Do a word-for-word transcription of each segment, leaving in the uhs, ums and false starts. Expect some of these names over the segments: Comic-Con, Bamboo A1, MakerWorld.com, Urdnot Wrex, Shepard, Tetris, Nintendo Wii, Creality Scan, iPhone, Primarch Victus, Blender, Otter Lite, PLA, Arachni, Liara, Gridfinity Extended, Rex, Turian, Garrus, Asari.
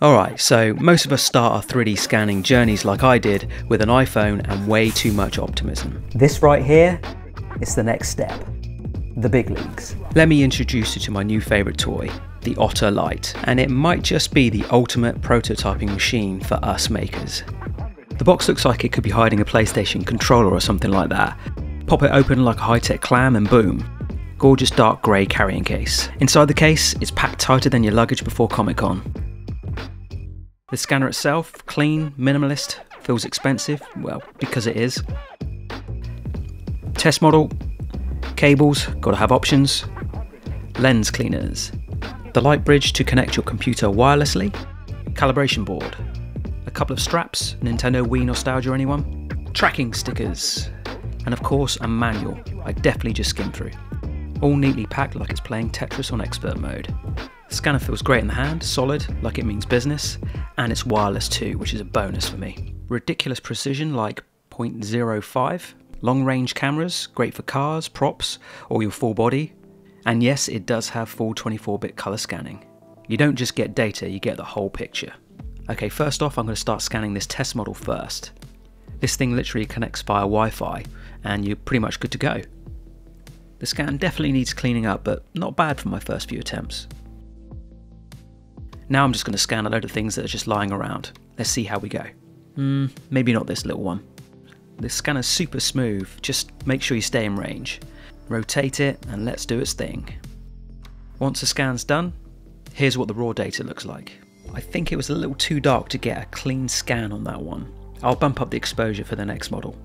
Alright, so most of us start our three D scanning journeys like I did with an iPhone and way too much optimism. This right here is the next step, the big leagues. Let me introduce you to my new favourite toy, the Otter Lite, and it might just be the ultimate prototyping machine for us makers. The box looks like it could be hiding a PlayStation controller or something like that. Pop it open like a high-tech clam and boom. Gorgeous dark grey carrying case. Inside the case, it's packed tighter than your luggage before Comic-Con. The scanner itself, clean, minimalist, feels expensive, well, because it is. Test model, cables, gotta have options, lens cleaners, the light bridge to connect your computer wirelessly, calibration board, a couple of straps, Nintendo Wii nostalgia anyone, tracking stickers, and of course a manual I definitely just skimmed through. All neatly packed like it's playing Tetris on expert mode. The scanner feels great in the hand, solid, like it means business, and it's wireless too, which is a bonus for me. Ridiculous precision like point zero five, long-range cameras, great for cars, props, or your full body, and yes, it does have full twenty-four bit colour scanning. You don't just get data, you get the whole picture. Okay, first off, I'm going to start scanning this test model first. This thing literally connects via Wi-Fi, and you're pretty much good to go. The scan definitely needs cleaning up, but not bad for my first few attempts. Now I'm just going to scan a load of things that are just lying around. Let's see how we go. Hmm, maybe not this little one. This scanner's super smooth, just make sure you stay in range. Rotate it and let's do its thing. Once the scan's done, here's what the raw data looks like. I think it was a little too dark to get a clean scan on that one. I'll bump up the exposure for the next model.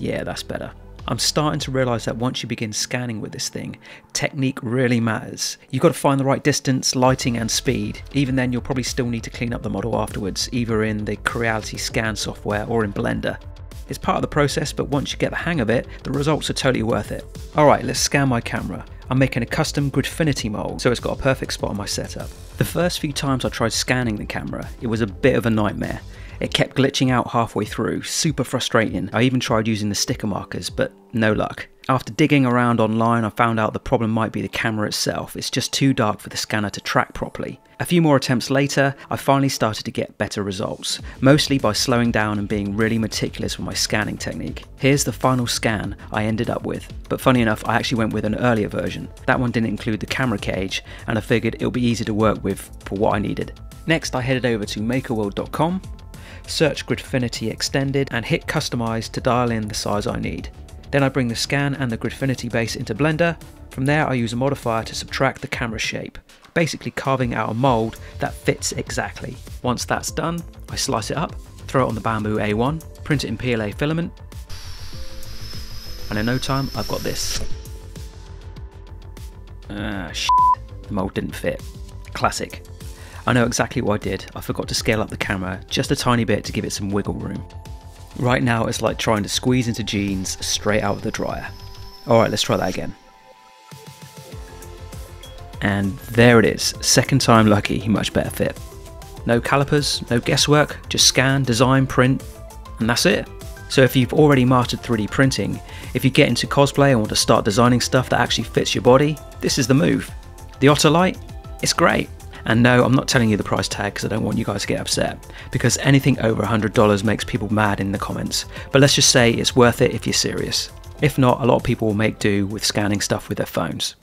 Yeah, that's better. I'm starting to realise that once you begin scanning with this thing, technique really matters. You've got to find the right distance, lighting and speed. Even then you'll probably still need to clean up the model afterwards, either in the Creality Scan software or in Blender. It's part of the process, but once you get the hang of it, the results are totally worth it. Alright, let's scan my camera. I'm making a custom Gridfinity mould, so it's got a perfect spot on my setup. The first few times I tried scanning the camera, it was a bit of a nightmare. It kept glitching out halfway through, super frustrating. I even tried using the sticker markers, but no luck. After digging around online, I found out the problem might be the camera itself. It's just too dark for the scanner to track properly. A few more attempts later, I finally started to get better results, mostly by slowing down and being really meticulous with my scanning technique. Here's the final scan I ended up with, but funny enough, I actually went with an earlier version. That one didn't include the camera cage, and I figured it'll be easy to work with for what I needed. Next, I headed over to Maker World dot com, search Gridfinity Extended and hit customize to dial in the size I need. Then I bring the scan and the Gridfinity base into Blender. From there I use a modifier to subtract the camera shape, basically carving out a mould that fits exactly. Once that's done, I slice it up, throw it on the Bamboo A one, print it in P L A filament, and in no time I've got this. Ah, shit, the mould didn't fit. Classic. I know exactly what I did, I forgot to scale up the camera just a tiny bit to give it some wiggle room. Right now it's like trying to squeeze into jeans straight out of the dryer. Alright, let's try that again. And there it is, second time lucky, much better fit. No calipers, no guesswork, just scan, design, print, and that's it. So if you've already mastered three D printing, if you get into cosplay and want to start designing stuff that actually fits your body, this is the move. The Otter Lite, it's great. And no, I'm not telling you the price tag because I don't want you guys to get upset, because anything over one hundred dollars makes people mad in the comments. But let's just say it's worth it if you're serious. If not, a lot of people will make do with scanning stuff with their phones.